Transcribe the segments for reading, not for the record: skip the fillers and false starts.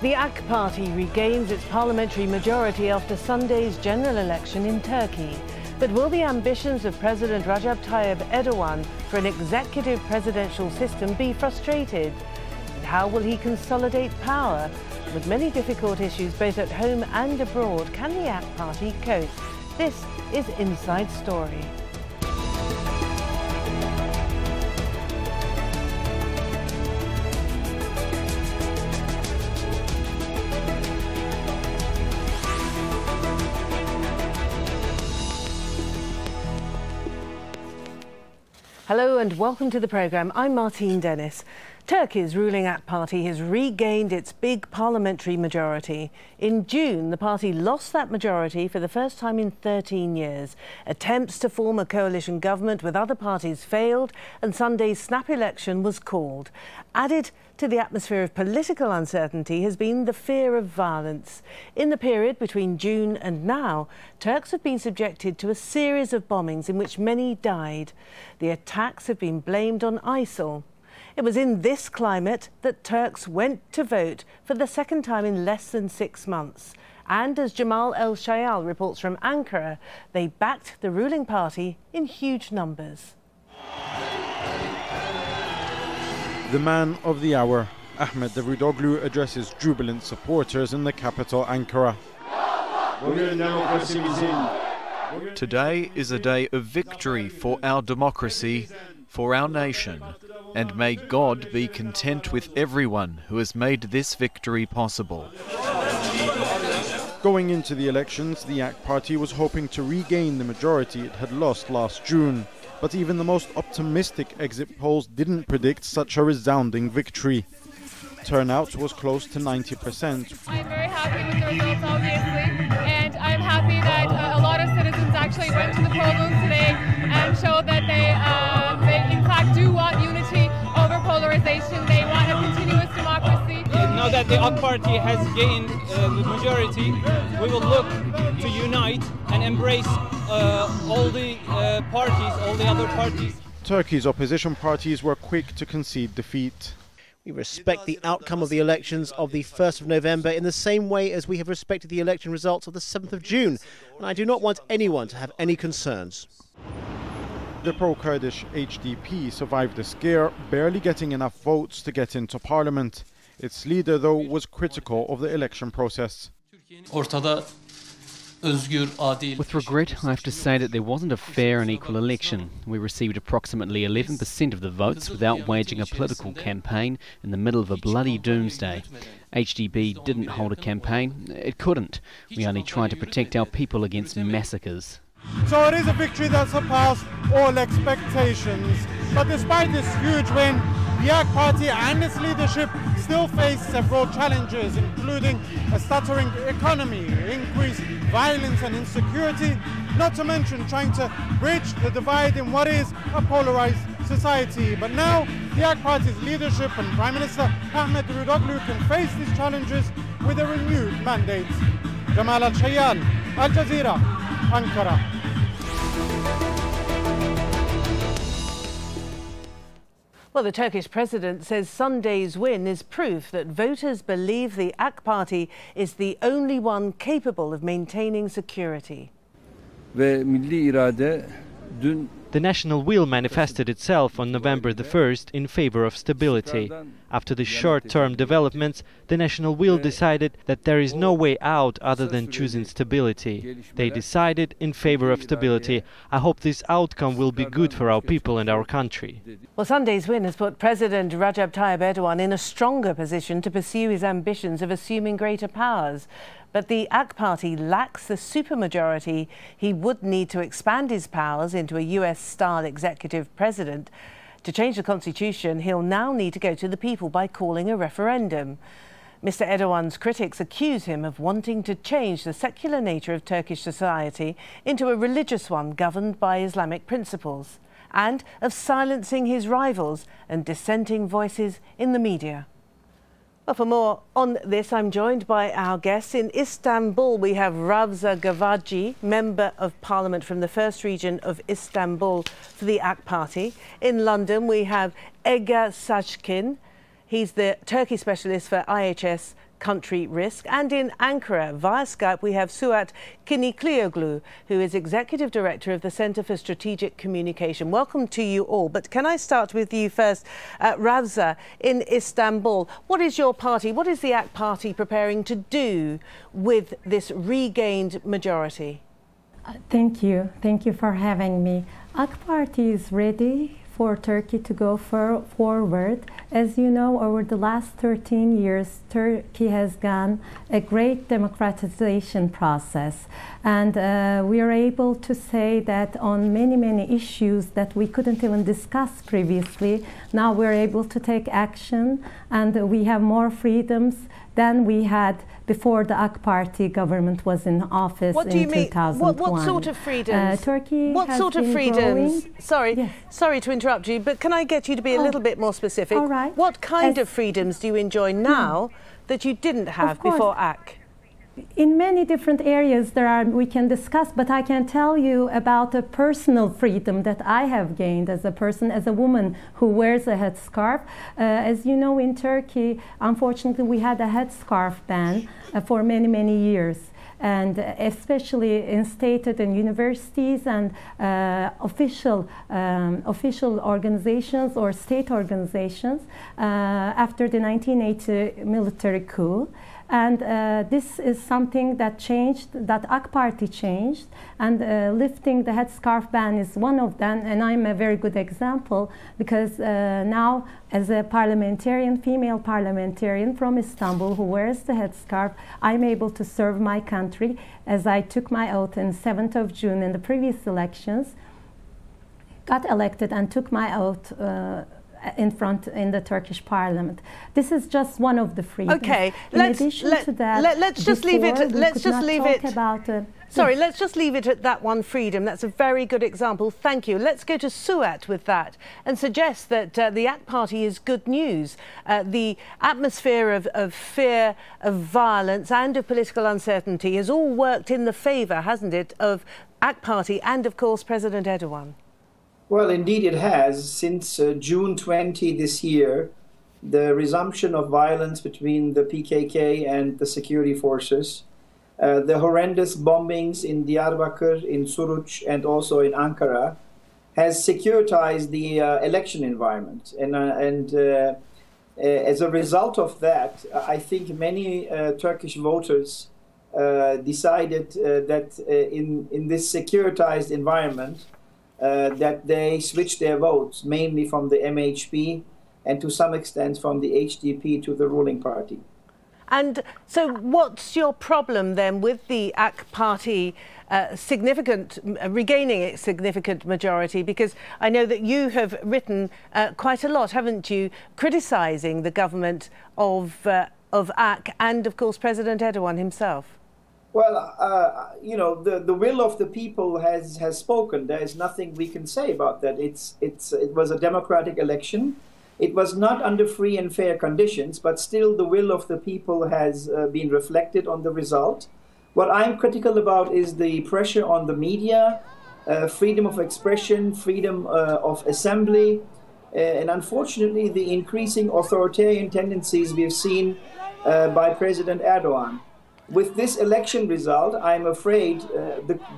The AK Party regains its parliamentary majority after Sunday's general election in Turkey. But will the ambitions of President Recep Tayyip Erdogan for an executive presidential system be frustrated? And how will he consolidate power? With many difficult issues both at home and abroad, can the AK Party cope? This is Inside Story. Hello and welcome to the programme. I'm Martine Dennis. Turkey's ruling AK Party has regained its big parliamentary majority. In June, the party lost that majority for the first time in 13 years. Attempts to form a coalition government with other parties failed, and Sunday's snap election was called. Added to the atmosphere of political uncertainty has been the fear of violence. In the period between June and now, Turks have been subjected to a series of bombings in which many died. The attacks have been blamed on ISIL. It was in this climate that Turks went to vote for the second time in less than 6 months. And as Jamal El-Shayal reports from Ankara, they backed the ruling party in huge numbers. The man of the hour, Ahmet Davutoglu, addresses jubilant supporters in the capital, Ankara. Today is a day of victory for our democracy, for our nation, and may God be content with everyone who has made this victory possible. Going into the elections, the AK Party was hoping to regain the majority it had lost last June. But even the most optimistic exit polls didn't predict such a resounding victory. Turnout was close to 90%. I'm very happy with the results, obviously, and I'm happy that a lot of citizens actually went to the poll booth today and showed that they in fact do want unity over polarization. They want a continuous democracy. Now that the AK Party has gained the majority, we will look to unite and embrace all the other parties. Turkey's opposition parties were quick to concede defeat. We respect the outcome of the elections of the 1st of November in the same way as we have respected the election results of the 7th of June, and I do not want anyone to have any concerns. The pro-Kurdish HDP survived the scare, barely getting enough votes to get into parliament. Its leader, though, was critical of the election process. With regret, I have to say that there wasn't a fair and equal election. We received approximately 11% of the votes without waging a political campaign in the middle of a bloody doomsday. HDP didn't hold a campaign. It couldn't. We only tried to protect our people against massacres. So it is a victory that surpassed all expectations. But despite this huge win, the AK Party and its leadership still face several challenges, including a stuttering economy, increased violence and insecurity, not to mention trying to bridge the divide in what is a polarized society. But now, the AK Party's leadership and Prime Minister Ahmet Davutoglu can face these challenges with a renewed mandate. Jamal El-Shayal, Al Jazeera, Ankara. Well, the Turkish president says Sunday's win is proof that voters believe the AK Party is the only one capable of maintaining security. The national will manifested itself on November the 1st in favor of stability. After the short-term developments, the national will decided that there is no way out other than choosing stability. They decided in favor of stability. I hope this outcome will be good for our people and our country. Well, Sunday's win has put President Recep Tayyip Erdogan in a stronger position to pursue his ambitions of assuming greater powers. But the AK Party lacks the supermajority he would need to expand his powers into a US-style executive president. To change the constitution, he'll now need to go to the people by calling a referendum. Mr. Erdogan's critics accuse him of wanting to change the secular nature of Turkish society into a religious one governed by Islamic principles, and of silencing his rivals and dissenting voices in the media. Well, for more on this, I'm joined by our guests. In Istanbul, we have Ravza Kavakci, Member of Parliament from the 1st Region of Istanbul for the AK Party. In London, we have Egge Seckin. He's the Turkey Specialist for IHS country risk. And in Ankara, via Skype, we have Suat Kiniklioglu, who is Executive Director of the Center for Strategic Communication. Welcome to you all. But can I start with you first, Ravza, in Istanbul? What is your party, what is the AK Party preparing to do with this regained majority? Thank you. Thank you for having me. AK Party is ready for Turkey to go forward. As you know, over the last 13 years, Turkey has gone a great democratization process. And we are able to say that on many, many issues that we couldn't even discuss previously, now we're able to take action, and we have more freedoms than we had before the AK Party government was in office in 2001. What sort of freedoms? Turkey what has sort of been freedoms? Growing. Sorry, yes. Sorry to interrupt you, but can I get you to be a little bit more specific? All right. What kind of freedoms do you enjoy now that you didn't have before AK? In many different areas there are we can discuss, but I can tell you about a personal freedom that I have gained as a person, as a woman who wears a headscarf. As you know, in Turkey, unfortunately, we had a headscarf ban for many, many years, and especially instated in universities and official organizations or state organizations after the 1980 military coup. And this is something that changed, that AK Party changed, and lifting the headscarf ban is one of them, and I'm a very good example, because now as a parliamentarian, female parliamentarian from Istanbul who wears the headscarf, I'm able to serve my country as I took my oath on 7th of June in the previous elections, got elected and took my oath in the Turkish parliament. This is just one of the freedoms. Okay, let's just leave it at that one freedom. That's a very good example. Thank you. Let's go to Suat with that and suggest that the AK Party is good news. The atmosphere of fear, of violence and of political uncertainty has all worked in the favour, hasn't it, of AK Party and, of course, President Erdogan? Well, indeed it has. Since June 20 this year, the resumption of violence between the PKK and the security forces, the horrendous bombings in Diyarbakir, in Suruç, and also in Ankara, has securitized the election environment. And as a result of that, I think many Turkish voters decided that in this securitized environment, that they switched their votes, mainly from the MHP and to some extent from the HDP to the ruling party. And so what's your problem then with the AK Party regaining its significant majority? Because I know that you have written quite a lot, haven't you, criticising the government of AK and, of course, President Erdogan himself. Well, you know, the will of the people has spoken. There is nothing we can say about that. It was a democratic election. It was not under free and fair conditions, but still the will of the people has been reflected on the result. What I'm critical about is the pressure on the media, freedom of expression, freedom of assembly, and unfortunately the increasing authoritarian tendencies we've seen by President Erdogan. With this election result, I'm afraid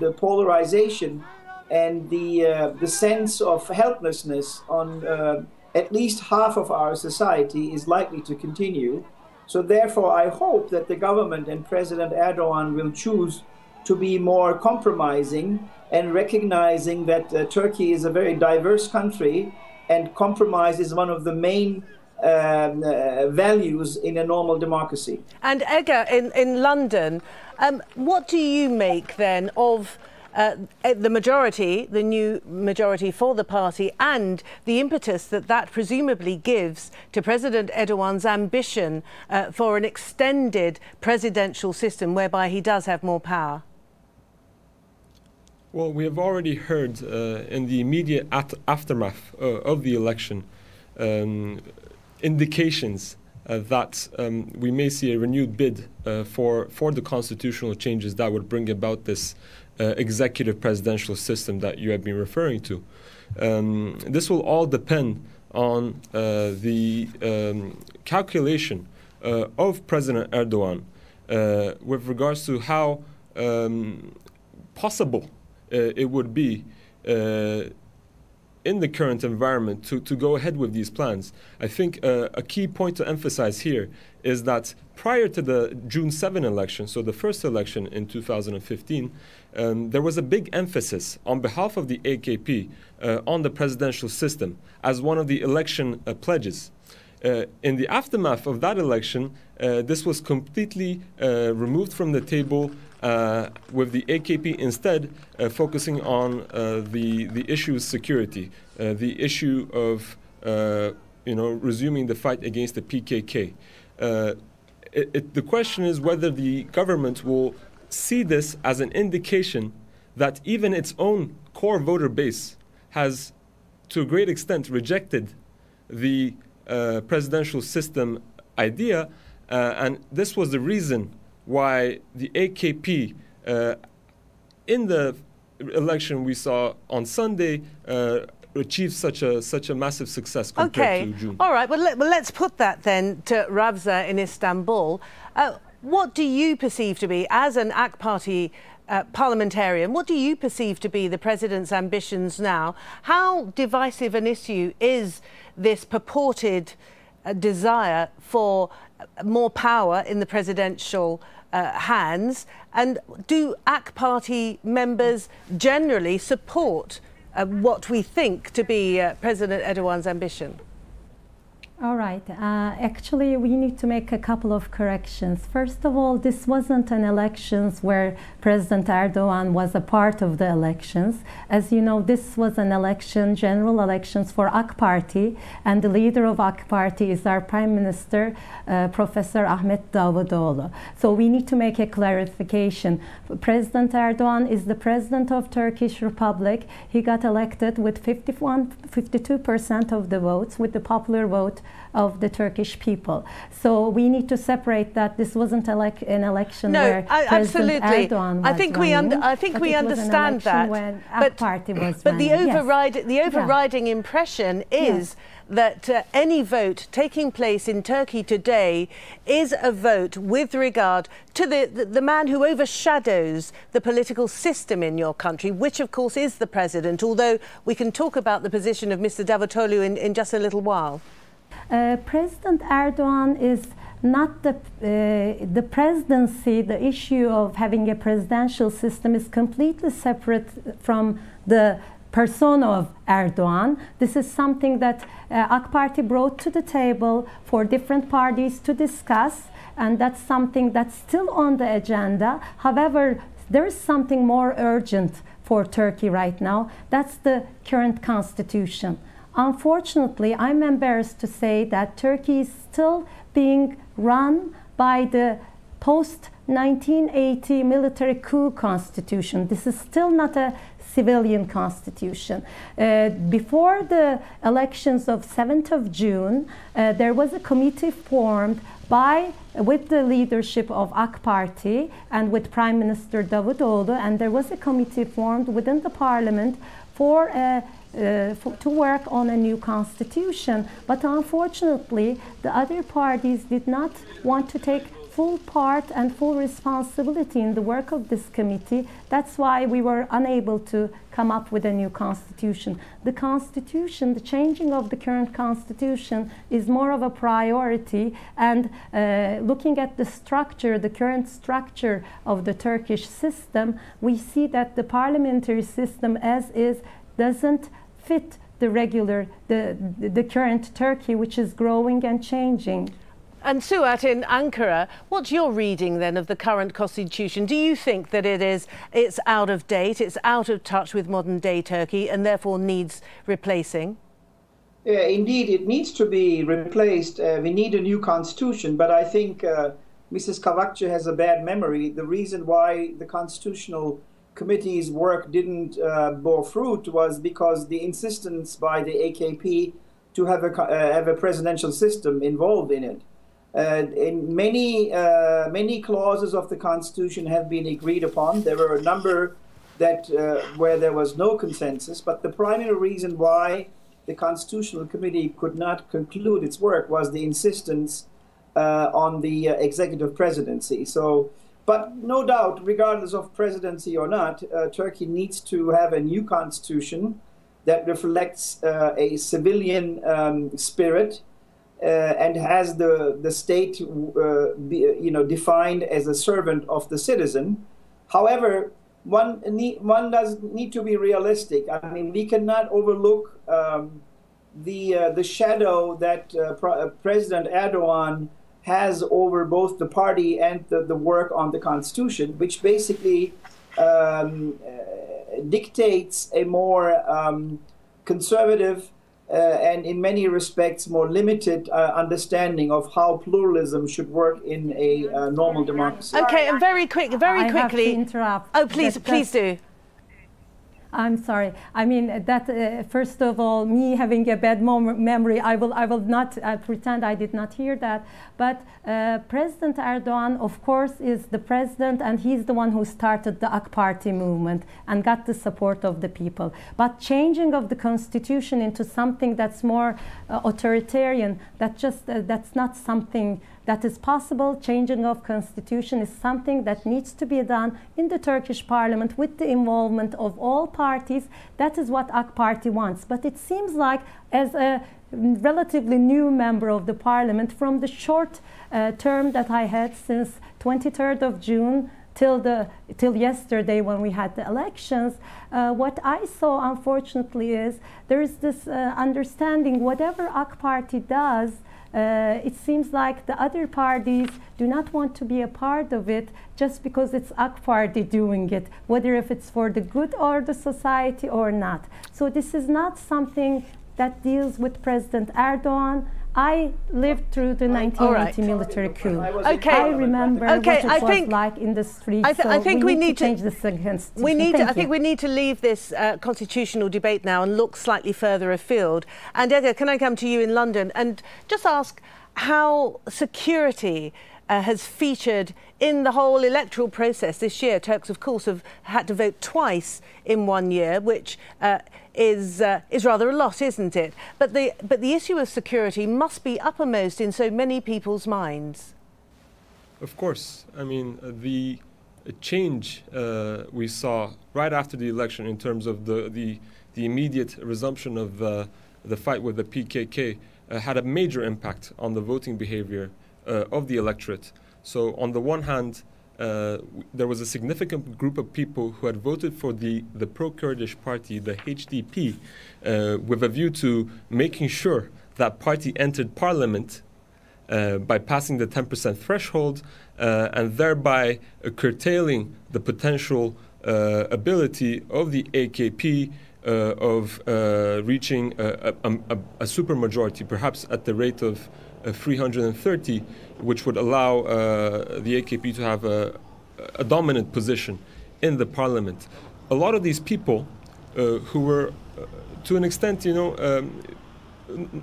the polarization and the sense of helplessness on at least half of our society is likely to continue. So therefore, I hope that the government and President Erdogan will choose to be more compromising and recognizing that Turkey is a very diverse country, and compromise is one of the main values in a normal democracy. And Egge, in London, what do you make then of the majority, the new majority for the party, and the impetus that that presumably gives to President Erdogan's ambition for an extended presidential system whereby he does have more power? Well, we have already heard in the immediate aftermath of the election indications that we may see a renewed bid for the constitutional changes that would bring about this executive presidential system that you have been referring to. This will all depend on the calculation of President Erdogan with regards to how possible it would be in the current environment to go ahead with these plans. I think a key point to emphasize here is that prior to the June 7 election, so the first election in 2015, there was a big emphasis on behalf of the AKP on the presidential system as one of the election pledges. In the aftermath of that election, this was completely removed from the table, with the AKP instead focusing on the issue of security, the issue of resuming the fight against the PKK. The question is whether the government will see this as an indication that even its own core voter base has, to a great extent, rejected the presidential system idea, and this was the reason why the AKP in the election we saw on Sunday achieved such a massive success compared to June. All right, well, let's put that then to Ravza in Istanbul. What do you perceive to be, as an AK Party parliamentarian, what do you perceive to be the president's ambitions now? How divisive an issue is this purported desire for more power in the presidential hands, and do AK Party members generally support what we think to be President Erdogan's ambition? All right. Actually, we need to make a couple of corrections. First of all, this wasn't an elections where President Erdogan was a part of the elections. As you know, this was an election, general elections for AK Party, and the leader of AK Party is our Prime Minister, Professor Ahmet Davutoglu. So we need to make a clarification. President Erdogan is the president of Turkish Republic. He got elected with 52% of the votes, with the popular vote of the Turkish people. So we need to separate that. This wasn't an election where President Erdogan was running. I think we understand that. But the overriding impression is that any vote taking place in Turkey today is a vote with regard to the man who overshadows the political system in your country, which of course is the president, although we can talk about the position of Mr. Davutoglu in just a little while. President Erdogan is not the presidency. The issue of having a presidential system is completely separate from the persona of Erdogan. This is something that AK Party brought to the table for different parties to discuss, and that's something that's still on the agenda. However, there is something more urgent for Turkey right now. That's the current constitution. Unfortunately, I'm embarrassed to say that Turkey is still being run by the post-1980 military coup constitution. This is still not a civilian constitution. Before the elections of 7th of June, there was a committee formed with the leadership of AK Party and with Prime Minister Davutoglu, and there was a committee formed within the parliament for a to work on a new constitution. But unfortunately, the other parties did not want to take full part and full responsibility in the work of this committee. That's why we were unable to come up with a new constitution. The constitution, the changing of the current constitution, is more of a priority, and looking at the structure, the current structure of the Turkish system, we see that the parliamentary system as is doesn't fit the current Turkey, which is growing and changing. And Suat in Ankara, what's your reading then of the current constitution? Do you think that it's out of date, it's out of touch with modern day Turkey, and therefore needs replacing? Yeah, indeed, it needs to be replaced. We need a new constitution, but I think Mrs. Kavakci has a bad memory. The reason why the constitutional committee's work didn't bear fruit was because the insistence by the AKP to have a presidential system involved in it. In many clauses of the Constitution have been agreed upon. There were a number that where there was no consensus. But the primary reason why the Constitutional Committee could not conclude its work was the insistence on the executive presidency. So, but no doubt, regardless of presidency or not, Turkey needs to have a new constitution that reflects a civilian spirit and has the state, defined as a servant of the citizen. However, one does need to be realistic. I mean, we cannot overlook the shadow that President Erdogan has over both the party and the work on the constitution, which basically dictates a more conservative and in many respects more limited understanding of how pluralism should work in a normal democracy. Okay, and very quickly. I have to interrupt. Oh, please, please do. I'm sorry. I mean, that first of all, me having a bad memory, I will not pretend I did not hear that. But President Erdogan, of course, is the president, and he's the one who started the AK Party movement and got the support of the people. But changing of the constitution into something that's more authoritarian, that's not something that is possible. Changing of constitution is something that needs to be done in the Turkish parliament with the involvement of all parties. That is what AK Party wants. But it seems like, as a relatively new member of the parliament, from the short term that I had since 23rd of June till yesterday when we had the elections, what I saw, unfortunately, is there is this understanding whatever AK Party does, it seems like the other parties do not want to be a part of it just because it's AK Party doing it, whether if it's for the good or the society or not. So this is not something that deals with President Erdogan. I lived through the 1980 military coup. Okay. I remember what it was like in the streets. I think we need to leave this constitutional debate now and look slightly further afield. And Egge, can I come to you in London and just ask how security has featured in the whole electoral process this year? Turks, of course, have had to vote twice in one year, which is rather a lot, isn't it? But the issue of security must be uppermost in so many people's minds. Of course. I mean, the change we saw right after the election in terms of the immediate resumption of the fight with the PKK had a major impact on the voting behavior of the electorate. So on the one hand, there was a significant group of people who had voted for the pro-Kurdish party, the HDP, with a view to making sure that party entered parliament by passing the 10% threshold and thereby curtailing the potential ability of the AKP of reaching a supermajority, perhaps at the rate of 330, which would allow the AKP to have a dominant position in the parliament. A lot of these people who were, to an extent, you know,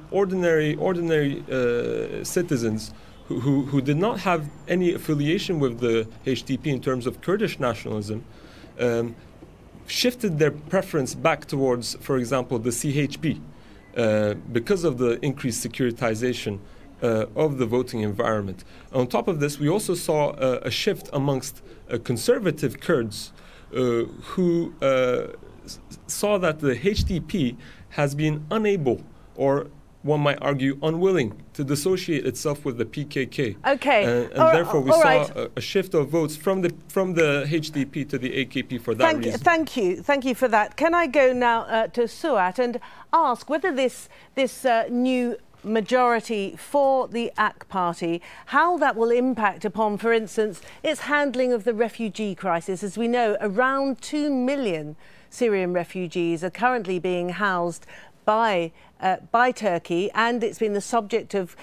ordinary citizens who did not have any affiliation with the HDP in terms of Kurdish nationalism, shifted their preference back towards, for example, the CHP because of the increased securitization of the voting environment. On top of this, we also saw a shift amongst conservative Kurds who saw that the HDP has been unable, or one might argue unwilling, to dissociate itself with the PKK. Okay. And therefore we saw a shift of votes from the HDP to the AKP for that reason. Thank you for that. Can I go now to Suat and ask whether this new majority for the AK Party, how that will impact upon, for instance, its handling of the refugee crisis? As we know, around 2 million Syrian refugees are currently being housed by Turkey, and it's been the subject of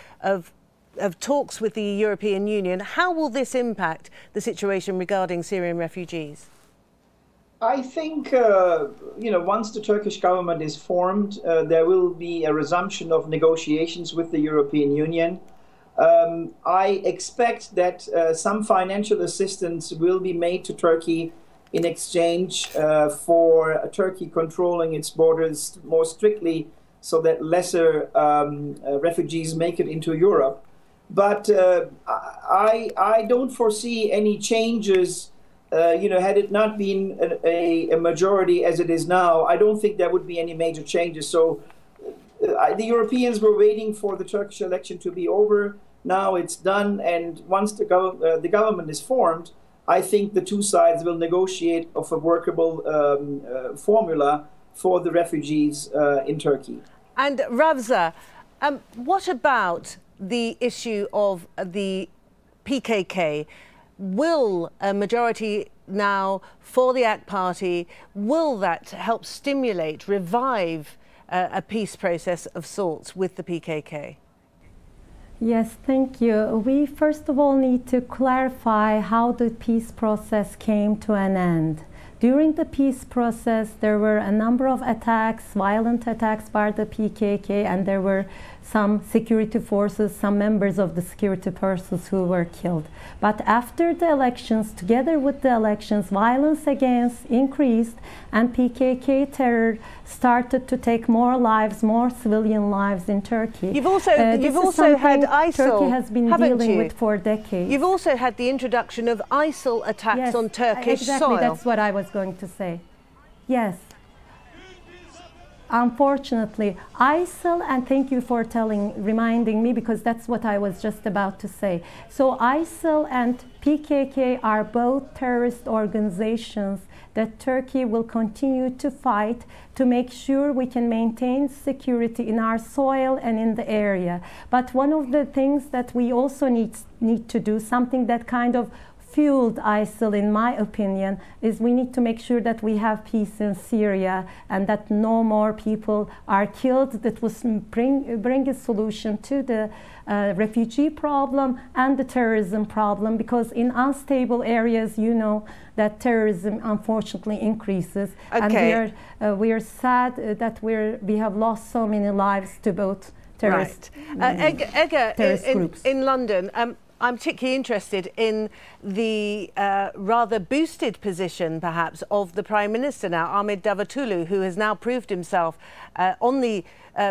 talks with the European Union. How will this impact the situation regarding Syrian refugees? I think, once the Turkish government is formed, there will be a resumption of negotiations with the European Union. I expect that some financial assistance will be made to Turkey in exchange for Turkey controlling its borders more strictly so that lesser refugees make it into Europe. But I don't foresee any changes. You know, had it not been a majority as it is now, I don't think there would be any major changes. So the Europeans were waiting for the Turkish election to be over. Now it's done, and once the government is formed, I think the two sides will negotiate of a workable formula for the refugees in Turkey. And Ravza, what about the issue of the PKK? Will a majority now for the AK Party, will that help stimulate, revive a peace process of sorts with the PKK? Yes, thank you. We first of all need to clarify how the peace process came to an end. During the peace process, there were a number of attacks, violent attacks by the PKK, and there were some security forces, some members of the security forces who were killed. But after the elections, together with the elections, violence against increased, and PKK terror started to take more lives, more civilian lives in Turkey. You've also had ISIL. Turkey has been dealing with for decades. You've also had the introduction of ISIL attacks on Turkish soil. Exactly, that's what I was going to say. Yes. Unfortunately, ISIL, and thank you for reminding me, because that's what I was just about to say. So ISIL and PKK are both terrorist organizations that Turkey will continue to fight to make sure we can maintain security in our soil and in the area. But one of the things that we also need to do, something that kind of fueled ISIL, in my opinion, is we need to make sure that we have peace in Syria and that no more people are killed. That will bring a solution to the refugee problem and the terrorism problem, because in unstable areas, you know, that terrorism unfortunately increases. Okay. And we are sad that we have lost so many lives to both terrorist, terrorist groups. In London, I'm particularly interested in the rather boosted position, perhaps, of the Prime Minister now, Ahmet Davutoglu, who has now proved himself on the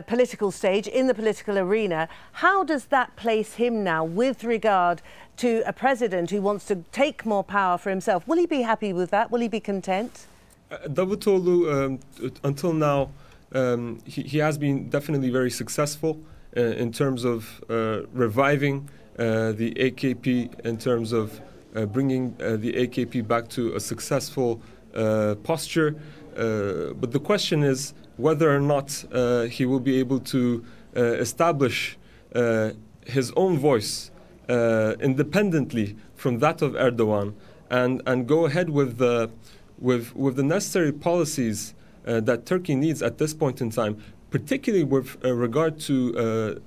political stage, in the political arena. How does that place him now with regard to a president who wants to take more power for himself? Will he be happy with that? Will he be content? Davutoglu, until now, he has been definitely very successful in terms of reviving the AKP, in terms of bringing the AKP back to a successful posture. But the question is whether or not he will be able to establish his own voice independently from that of Erdogan, and go ahead with the necessary policies that Turkey needs at this point in time, particularly with regard to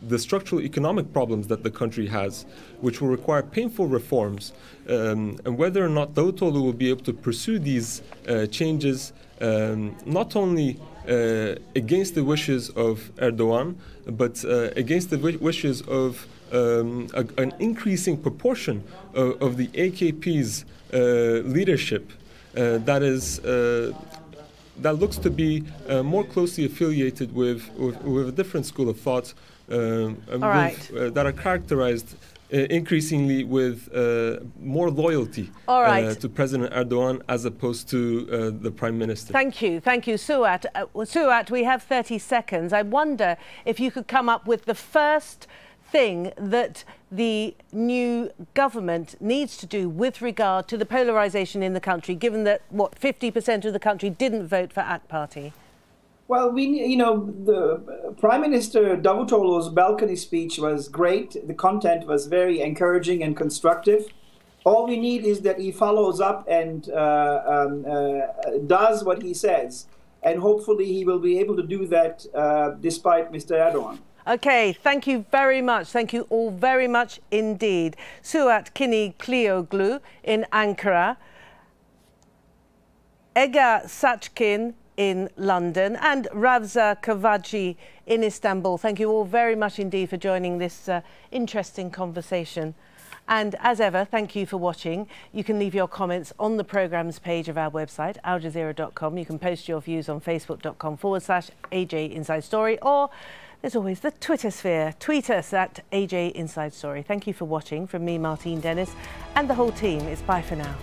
the structural economic problems that the country has, which will require painful reforms, and whether or not Davutoglu will be able to pursue these changes, not only against the wishes of Erdogan, but against the wishes of an increasing proportion of the AKP's leadership that looks to be more closely affiliated with a different school of thought, that are characterized increasingly with more loyalty to President Erdogan as opposed to the Prime Minister. Thank you, Suat. Suat, we have 30 seconds. I wonder if you could come up with the first thing that the new government needs to do with regard to the polarization in the country, given that, what, 50% of the country didn't vote for AK Party? Well, you know, the Prime Minister Davutoglu's balcony speech was great. The content was very encouraging and constructive. All we need is that he follows up and does what he says. And hopefully he will be able to do that despite Mr. Erdogan. OK, thank you very much. Thank you all very much indeed. Suat Kiniklioglu in Ankara, Egge Seckin in London, and Ravza Kavakci in Istanbul. Thank you all very much indeed for joining this interesting conversation. And as ever, thank you for watching. You can leave your comments on the programmes page of our website, aljazeera.com. You can post your views on facebook.com/AJ Inside Story, or There's always the Twitter sphere. Tweet us at AJ Inside Story. Thank you for watching. From me, Martine Dennis, and the whole team, it's bye for now.